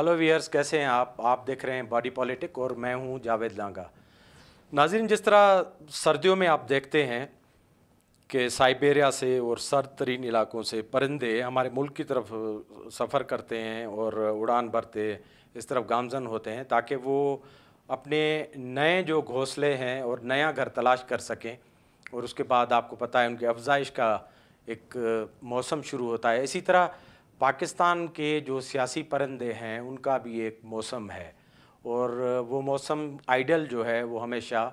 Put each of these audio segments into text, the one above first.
Hello viewers, कैसे हैं आप देख रहे हैं बॉडी पॉलिटिक और मैं हूं जावेद लांगा। नाज़रीन, जिस तरह सर्दियों में आप देखते हैं कि साइबेरिया से और सर्द तरीन इलाकों से परिंदे हमारे मुल्क की तरफ सफ़र करते हैं और उड़ान भरते इस तरफ गामजन होते हैं ताकि वो अपने नए जो घोंसले हैं और नया घर तलाश कर सकें और उसके बाद आपको पता है उनकी अफजाइश का एक मौसम शुरू होता है। इसी तरह पाकिस्तान के जो सियासी परिंदे हैं उनका भी एक मौसम है और वो मौसम आइडल जो है वो हमेशा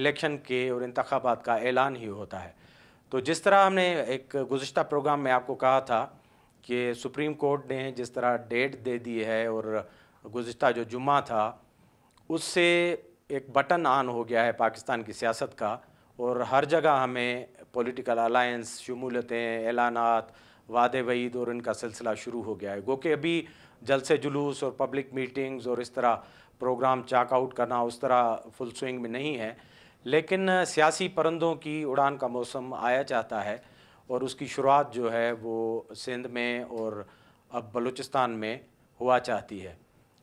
इलेक्शन के और इंतखाबात का ऐलान ही होता है। तो जिस तरह हमने एक गुज़िश्ता प्रोग्राम में आपको कहा था कि सुप्रीम कोर्ट ने जिस तरह डेट दे दी है और गुज़िश्ता जो जुम्मा था उससे एक बटन ऑन हो गया है पाकिस्तान की सियासत का और हर जगह हमें पॉलिटिकल अलायंस, शमूलियतें, ऐलानात, वादे वईद और इनका सिलसिला शुरू हो गया है। गो कि अभी जलसे जुलूस और पब्लिक मीटिंग्स और इस तरह प्रोग्राम चाक आउट करना उस तरह फुल स्विंग में नहीं है, लेकिन सियासी परिंदों की उड़ान का मौसम आया चाहता है और उसकी शुरुआत जो है वो सिंध में और अब बलूचिस्तान में हुआ चाहती है।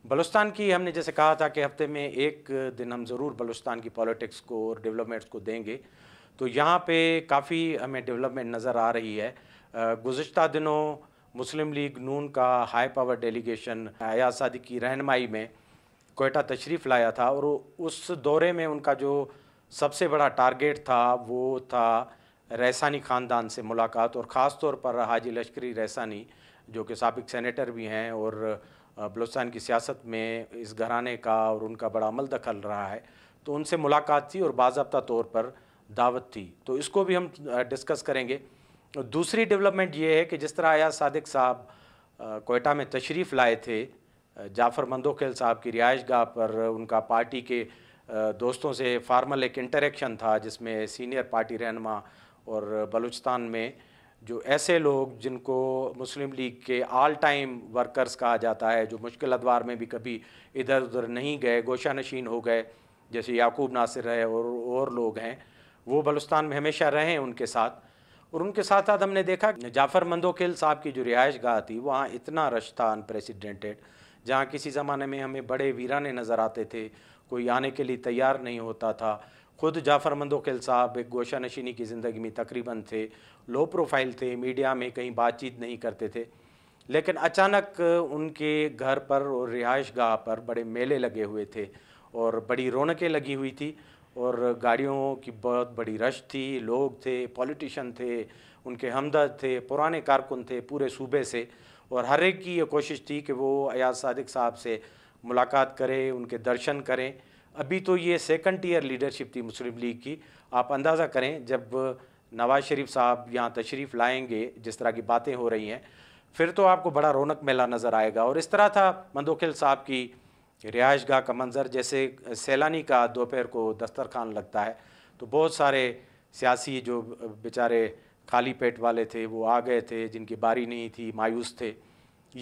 बलूचिस्तान की हमने जैसे कहा था कि हफ्ते में एक दिन हम ज़रूर बलूचिस्तान की पॉलिटिक्स को और डेवलपमेंट्स को देंगे, तो यहाँ पे काफ़ी हमें डेवलपमेंट नज़र आ रही है। गुज़िश्ता दिनों मुस्लिम लीग नून का high power delegation Ayaz Sadiq की रहनुमाई में कोयटा तशरीफ़ लाया था और उस दौरे में उनका जो सबसे बड़ा टारगेट था वो था रैसानी ख़ानदान से मुलाकात और ख़ास तौर पर हाजी लश्करी रैसानी जो कि साबिक़ सेनेटर भी हैं और बलूचिस्तान की सियासत में इस घराने का और उनका बड़ा अमल दखल रहा है, तो उनसे मुलाकात थी और बाज़ाब्ता तौर पर दावत थी, तो इसको भी हम डिस्कस करेंगे। दूसरी डेवलपमेंट ये है कि जिस तरह अयाज सादिक साहब कोयटा में तशरीफ़ लाए थे, जाफ़र मंदोखेल साहब की रिहाइशगाह पर उनका पार्टी के दोस्तों से फार्मल एक इंटरेक्शन था जिसमें सीनियर पार्टी रहनुमा और बलूचिस्तान में जो ऐसे लोग जिनको मुस्लिम लीग के आल टाइम वर्कर्स कहा जाता है, जो मुश्किल अदवार में भी कभी इधर उधर नहीं गए, गोशा नशीन हो गए, जैसे याकूब नासिर है और लोग हैं, वो बलूचिस्तान में हमेशा रहें उनके साथ। और उनके साथ साथ हमने देखा जाफ़र मंदोखेल साहब की जो रिहाइश गाह थी वहाँ इतना रश था अनप्रेसिडेंटेड, जहाँ किसी ज़माने में हमें बड़े वीराने नज़र आते थे, कोई आने के लिए तैयार नहीं होता था। ख़ुद जाफ़र मंदोखेल साहब एक गोशा नशीनी की ज़िंदगी में तकरीबन थे, लो प्रोफाइल थे, मीडिया में कहीं बातचीत नहीं करते थे, लेकिन अचानक उनके घर पर और रिहाइश गाह पर बड़े मेले लगे हुए थे और बड़ी रौनकें लगी हुई थी और गाड़ियों की बहुत बड़ी रश थी, लोग थे, पॉलिटिशन थे, उनके हमदर्द थे, पुराने कारकुन थे पूरे सूबे से और हर एक की ये कोशिश थी कि वो अयाज सादिक साहब से मुलाकात करें, उनके दर्शन करें। अभी तो ये सेकंड ईयर लीडरशिप थी मुस्लिम लीग की, आप अंदाज़ा करें जब नवाज़ शरीफ साहब यहाँ तशरीफ़ लाएँगे जिस तरह की बातें हो रही हैं फिर तो आपको बड़ा रौनक मेला नज़र आएगा। और इस तरह था मंदोखेल साहब की रिहाइश गाह का मंज़र जैसे सैलानी का दोपहर को दस्तरखान लगता है। तो बहुत सारे सियासी जो बेचारे खाली पेट वाले थे वो आ गए थे, जिनकी बारी नहीं थी, मायूस थे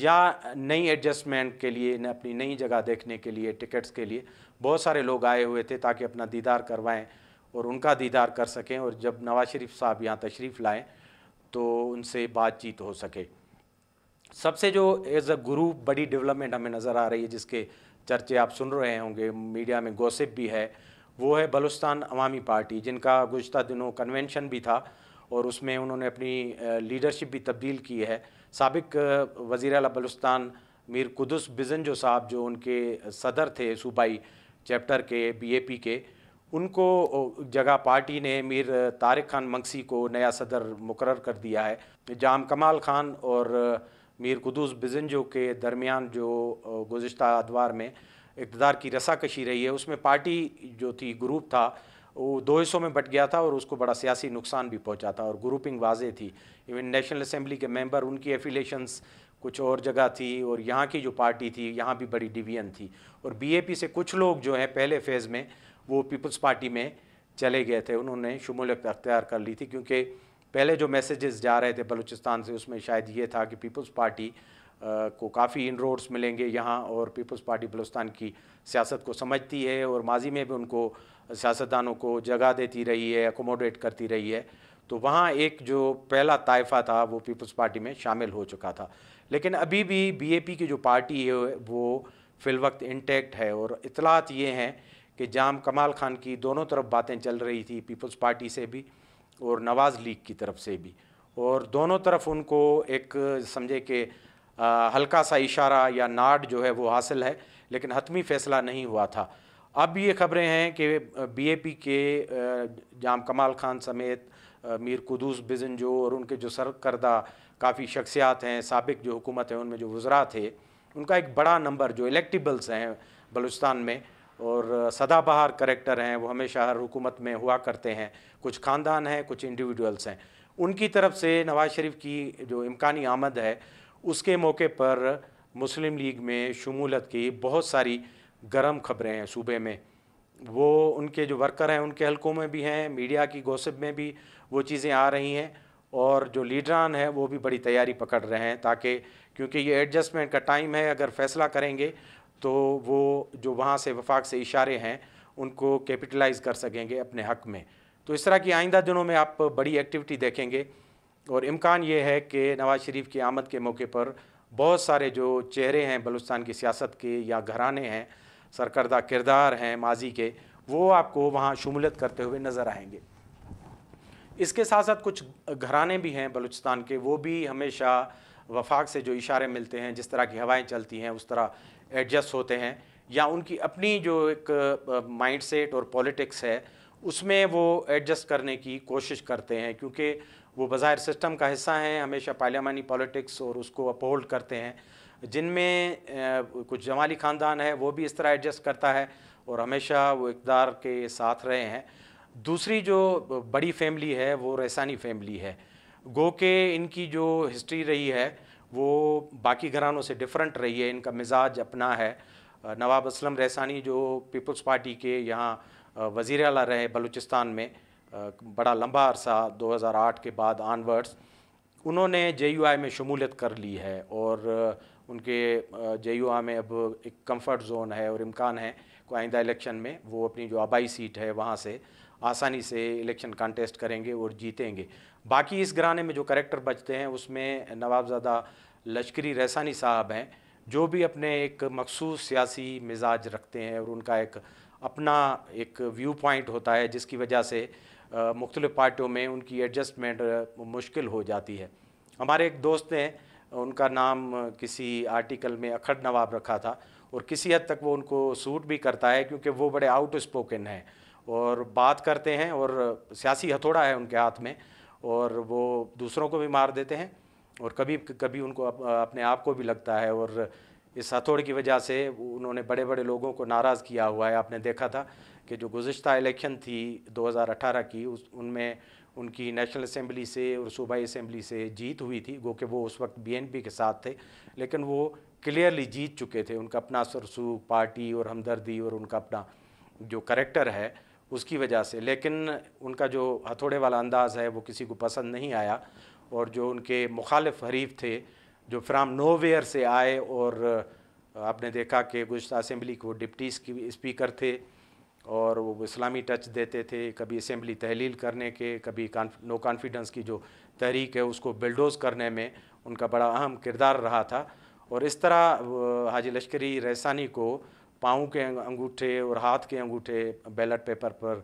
या नई एडजस्टमेंट के लिए, अपनी नई जगह देखने के लिए, टिकट्स के लिए बहुत सारे लोग आए हुए थे ताकि अपना दीदार करवाएं और उनका दीदार कर सकें और जब नवाज़ शरीफ साहब यहाँ तशरीफ़ लाएँ तो उनसे बातचीत हो सके। सबसे जो एज अ ग्रुप बड़ी डेवलपमेंट हमें नज़र आ रही है जिसके चर्चे आप सुन रहे होंगे, मीडिया में गॉसिप भी है, वो है बलूचिस्तान अवामी पार्टी, जिनका गुज़िश्ता दिनों कन्वेंशन भी था और उसमें उन्होंने अपनी लीडरशिप भी तब्दील की है। साबिक़ वज़ीर आला बलूचिस्तान मीर कुद्दूस बिज़ेंजो साहब जो उनके सदर थे सूबाई चैप्टर के बीएपी के, उनको जगह पार्टी ने मीर तारिक खान मंगसी को नया सदर मुकर्रर कर दिया है। जाम कमाल खान और मीर कुद्दूस बिज़ेंजो के दरमियान जो गुज़िश्ता अदवार में इक़्तिदार की रसाकशी रही है उसमें पार्टी जो थी, ग्रुप था, वो दो हिस्सों में बट गया था और उसको बड़ा सियासी नुकसान भी पहुंचा था और ग्रुपिंग वाजे थी। इवन नेशनल असम्बली के मेंबर, उनकी एफिलेशंस कुछ और जगह थी और यहाँ की जो पार्टी थी यहाँ भी बड़ी डिवीजन थी और बीएपी से कुछ लोग जो हैं पहले फेज़ में वो पीपल्स पार्टी में चले गए थे, उन्होंने शमूलियत अख्तियार कर ली थी क्योंकि पहले जो मैसेजेस जा रहे थे बलूचिस्तान से उसमें शायद ये था कि पीपल्स पार्टी को काफ़ी इनरोड्स मिलेंगे यहाँ और पीपल्स पार्टी बलूचिस्तान की सियासत को समझती है और माजी में भी उनको सियासतदानों को जगह देती रही है, एकोमोडेट करती रही है, तो वहाँ एक जो पहला ताइफा था वो पीपल्स पार्टी में शामिल हो चुका था। लेकिन अभी भी बीएपी की जो पार्टी है वो फिलवक्त इंटैक्ट है। और इतलात ये हैं कि जाम कमाल खान की दोनों तरफ बातें चल रही थी, पीपल्स पार्टी से भी और नवाज़ लीग की तरफ से भी, और दोनों तरफ उनको एक समझे कि हल्का सा इशारा या नाड जो है वो हासिल है, लेकिन हतमी फ़ैसला नहीं हुआ था। अब ये खबरें हैं कि बीएपी के जाम कमाल खान समेत मीर कुद्दूस बिज़नजो और उनके जो सरकर्दा काफ़ी शख्सियात हैं, साबिक जो हुकूमत है उनमें जो वज़रा थे, उनका एक बड़ा नंबर जो इलेक्टिबल्स हैं बलूचिस्तान में और सदाबहार करैक्टर हैं, वो हमेशा हर हुकूमत में हुआ करते हैं, कुछ ख़ानदान हैं कुछ इंडिविजुअल्स हैं, उनकी तरफ से नवाज़ शरीफ की जो इम्कानी आमद है उसके मौके पर मुस्लिम लीग में शमूलियत की बहुत सारी गर्म खबरें हैं सूबे में। वो उनके जो वर्कर हैं उनके हलकों में भी हैं, मीडिया की गॉसिप में भी वो चीज़ें आ रही हैं, और जो लीडरान हैं वो भी बड़ी तैयारी पकड़ रहे हैं, ताकि क्योंकि ये एडजस्टमेंट का टाइम है, अगर फैसला करेंगे तो वो जो वहाँ से वफाक से इशारे हैं उनको कैपिटलाइज़ कर सकेंगे अपने हक़ में। तो इस तरह की आइंदा दिनों में आप बड़ी एक्टिविटी देखेंगे, और इम्कान ये है कि नवाज़ शरीफ की आमद के मौके पर बहुत सारे जो चेहरे हैं बलूचिस्तान की सियासत के या घराने हैं, सरकर्दा किरदार हैं माजी के, वो आपको वहाँ शमूलियत करते हुए नज़र आएंगे। इसके साथ साथ कुछ घराने भी हैं बलूचिस्तान के, वो भी हमेशा वफाक से जो इशारे मिलते हैं, जिस तरह की हवाएं चलती हैं उस तरह एडजस्ट होते हैं, या उनकी अपनी जो एक माइंड सेट और पॉलिटिक्स है उसमें वो एडजस्ट करने की कोशिश करते हैं, क्योंकि वो बज़ाहिर सिस्टम का हिस्सा हैं, हमेशा पार्लियामानी पॉलिटिक्स और उसको अपहोल्ड करते हैं। जिनमें कुछ जमाली ख़ानदान है वो भी इस तरह एडजस्ट करता है और हमेशा वो इक़्तिदार के साथ रहे हैं। दूसरी जो बड़ी फैमिली है वो रैसानी फैमिली है, गो के इनकी जो हिस्ट्री रही है वो बाकी घरानों से डिफरेंट रही है, इनका मिजाज अपना है। नवाब असलम रैसानी जो पीपल्स पार्टी के यहाँ वज़ीर आला रहे बलूचिस्तान में बड़ा लंबा अरसा 2008 के बाद ऑनवर्ड्स, उन्होंने JUI में शमूलियत कर ली है, और उनके JUI में अब एक कंफर्ट जोन है और इम्कान है कि आइंदा इलेक्शन में वो अपनी जो आबाई सीट है वहाँ से आसानी से इलेक्शन कंटेस्ट करेंगे और जीतेंगे। बाकी इस घराने में जो करैक्टर बचते हैं उसमें नवाबज़ादा लश्करी रैसानी साहब हैं, जो भी अपने एक मखसूस सियासी मिजाज रखते हैं और उनका एक अपना एक व्यू पॉइंट होता है, जिसकी वजह से मुख्तलिफ पार्टियों में उनकी एडजस्टमेंट मुश्किल हो जाती है। हमारे एक दोस्त ने उनका नाम किसी आर्टिकल में अखड़ नवाब रखा था, और किसी हद तक वो उनको सूट भी करता है, क्योंकि वो बड़े आउट स्पोकन हैं और बात करते हैं, और सियासी हथौड़ा है उनके हाथ में, और वो दूसरों को भी मार देते हैं और कभी कभी उनको अपने आप को भी लगता है। और इस हथौड़े की वजह से उन्होंने बड़े बड़े लोगों को नाराज़ किया हुआ है। आपने देखा था कि जो गुज़िश्ता इलेक्शन थी 2018 की, उनमें उनकी नेशनल असम्बली से और सूबाई असम्बली से जीत हुई थी, गो कि वो उस वक्त BNP के साथ थे, लेकिन वो क्लियरली जीत चुके थे। उनका अपना सरसूख पार्टी और हमदर्दी और उनका अपना जो करैक्टर है उसकी वजह से, लेकिन उनका जो हथौड़े वाला अंदाज़ है वो किसी को पसंद नहीं आया, और जो उनके मुखालिफ हरीफ थे जो फ्राम नोवेयर से आए, और आपने देखा कि गुज़श्ता असम्बली को डिप्टी स्पीकर थे और वो इस्लामी टच देते थे, कभी असम्बली तहलील करने के, कभी नो कॉन्फिडेंस की जो तहरीक है उसको बिल्डोज़ करने में उनका बड़ा अहम किरदार रहा था। और इस तरह हाजी लश्करी रैसानी को पाँव के अंगूठे और हाथ के अंगूठे बैलेट पेपर पर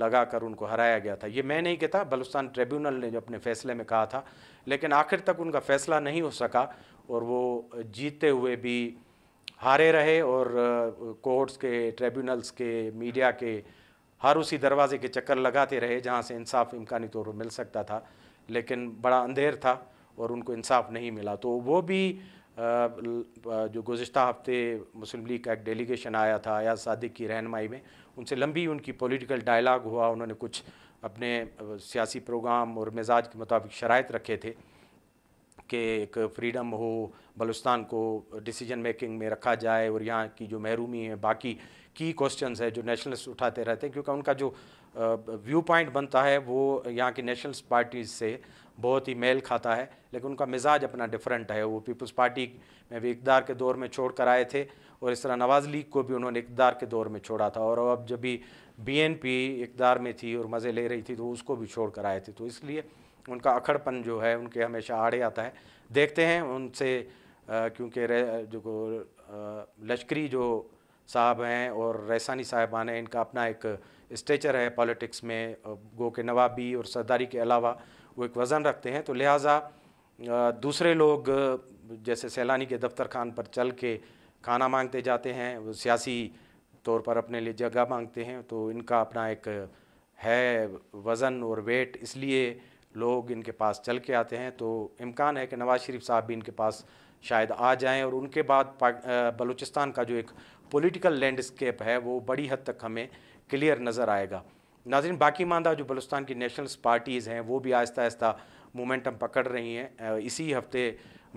लगा कर उनको हराया गया था। ये मैं नहीं कहता, बलूचिस्तान ट्रिब्यूनल ने जो अपने फ़ैसले में कहा था, लेकिन आखिर तक उनका फ़ैसला नहीं हो सका और वो जीतते हुए भी हारे रहे, और कोर्ट्स के, ट्रिब्यूनल्स के, मीडिया के हर उसी दरवाजे के चक्कर लगाते रहे जहाँ से इंसाफ इम्कानी तौर पर मिल सकता था, लेकिन बड़ा अंधेर था और उनको इंसाफ नहीं मिला। तो वो भी जो गुज़िश्ता हफ्ते मुस्लिम लीग का एक डेलीगेशन आया था अयाज़ सादिक की रहनुमाई में, उनसे लंबी उनकी पॉलिटिकल डायलॉग हुआ, उन्होंने कुछ अपने सियासी प्रोग्राम और मिजाज के मुताबिक शराइत रखे थे कि एक फ्रीडम हो, बलूचिस्तान को डिसीजन मेकिंग में रखा जाए, और यहाँ की जो महरूमी है, बाकी की क्वेश्चंस है जो नेशनलिस्ट उठाते रहते हैं, क्योंकि उनका जो व्यू पॉइंट बनता है वो यहाँ की नेशनलिस्ट पार्टीज़ से बहुत ही मेल खाता है, लेकिन उनका मिजाज अपना डिफरेंट है। वो पीपल्स पार्टी में भी इक़्तिदार के दौर में छोड़ कर आए थे, और इस तरह नवाज़ लीग को भी उन्होंने इक़्तिदार के दौर में छोड़ा था, और अब जब भी BNP इक़्तिदार में थी और मज़े ले रही थी तो उसको भी छोड़ कर आए थे। तो इसलिए उनका अखड़पन जो है उनके हमेशा आड़े आता है। देखते हैं उनसे क्योंकि जो लश्करी जो साहब हैं और रैसानी साहिबान हैं, इनका अपना एक स्टेचर है पॉलिटिक्स में, गो के नवाबी और सरदारी के अलावा वो एक वज़न रखते हैं। तो लिहाजा दूसरे लोग जैसे सैलानी के दफ्तर खान पर चल के खाना मांगते जाते हैं, वो सियासी तौर पर अपने लिए जगह मांगते हैं। तो इनका अपना एक है वज़न और वेट, इसलिए लोग इनके पास चल के आते हैं। तो इम्कान है कि नवाज़ शरीफ साहब भी इनके पास शायद आ जाएं और उनके बाद बलूचिस्तान का जो एक पॉलिटिकल लैंडस्केप है वो बड़ी हद तक हमें क्लियर नज़र आएगा। नाज़रीन, बाकी मानदा जो बलूचिस्तान की नेशनल पार्टीज़ हैं वो भी आहिस्ता आहिस्ता मोमेंटम पकड़ रही हैं। इसी हफ्ते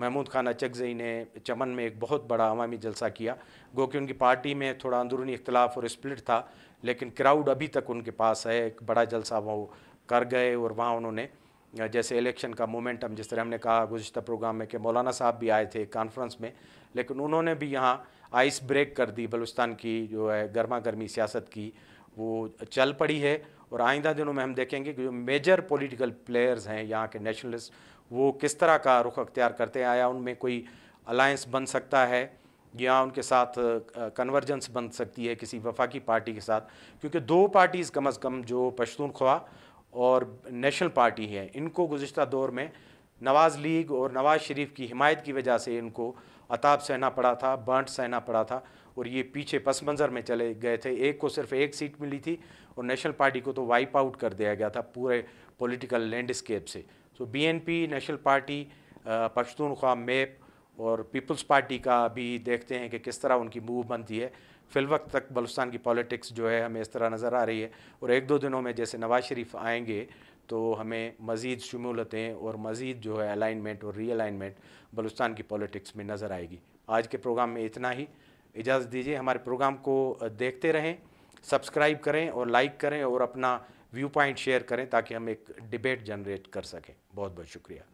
महमूद खान अचकज़ई ने चमन में एक बहुत बड़ा अवामी जलसा किया। गो कि उनकी पार्टी में थोड़ा अंदरूनी इख्तलाफ और स्प्लिट था, लेकिन क्राउड अभी तक उनके पास है। एक बड़ा जलसा वो कर गए और वहाँ उन्होंने जैसे इलेक्शन का मोमेंटम, जिस तरह हमने कहा गुज़श्ता प्रोग्राम में कि मौलाना साहब भी आए थे कॉन्फ्रेंस में, लेकिन उन्होंने भी यहाँ आइस ब्रेक कर दी। बलूचिस्तान की जो है गर्मा गर्मी सियासत की वो चल पड़ी है और आइंदा दिनों में हम देखेंगे कि जो मेजर पॉलिटिकल प्लेयर्स हैं यहाँ के नेशनलिस्ट, वो किस तरह का रुख अख्तियार करते हैं। आया उनमें कोई अलायंस बन सकता है या उनके साथ कन्वर्जेंस बन सकती है किसी वफाकी पार्टी के साथ, क्योंकि दो पार्टीज़ कम अज़ कम जो पश्तूनख्वा और नेशनल पार्टी है, इनको गुज़िश्ता दौर में नवाज़ लीग और नवाज़ शरीफ की हिमायत की वजह से इनको अताब सहना पड़ा था, बंट सहना पड़ा था और ये पीछे पस मंज़र में चले गए थे। एक को सिर्फ एक सीट मिली थी और नेशनल पार्टी को तो वाइप आउट कर दिया गया था पूरे पॉलिटिकल लैंडस्केप से। तो BNP, national party, Pashtunkhwa map और पीपल्स पार्टी का भी देखते हैं कि किस तरह उनकी मूव बनती है। फिलवक्त तक बलूचिस्तान की पॉलिटिक्स जो है हमें इस तरह नज़र आ रही है और एक दो दिनों में जैसे नवाज़ शरीफ आएंगे तो हमें मज़ीद शमूलतें और मज़ीद जो है अलाइनमेंट और रीअलाइनमेंट बलूचिस्तान की पॉलिटिक्स में नज़र आएगी। आज के प्रोग्राम में इतना ही, इजाज़त दीजिए। हमारे प्रोग्राम को देखते रहें, सब्सक्राइब करें और लाइक करें और अपना व्यू पॉइंट शेयर करें ताकि हम एक डिबेट जनरेट कर सकें। बहुत बहुत शुक्रिया।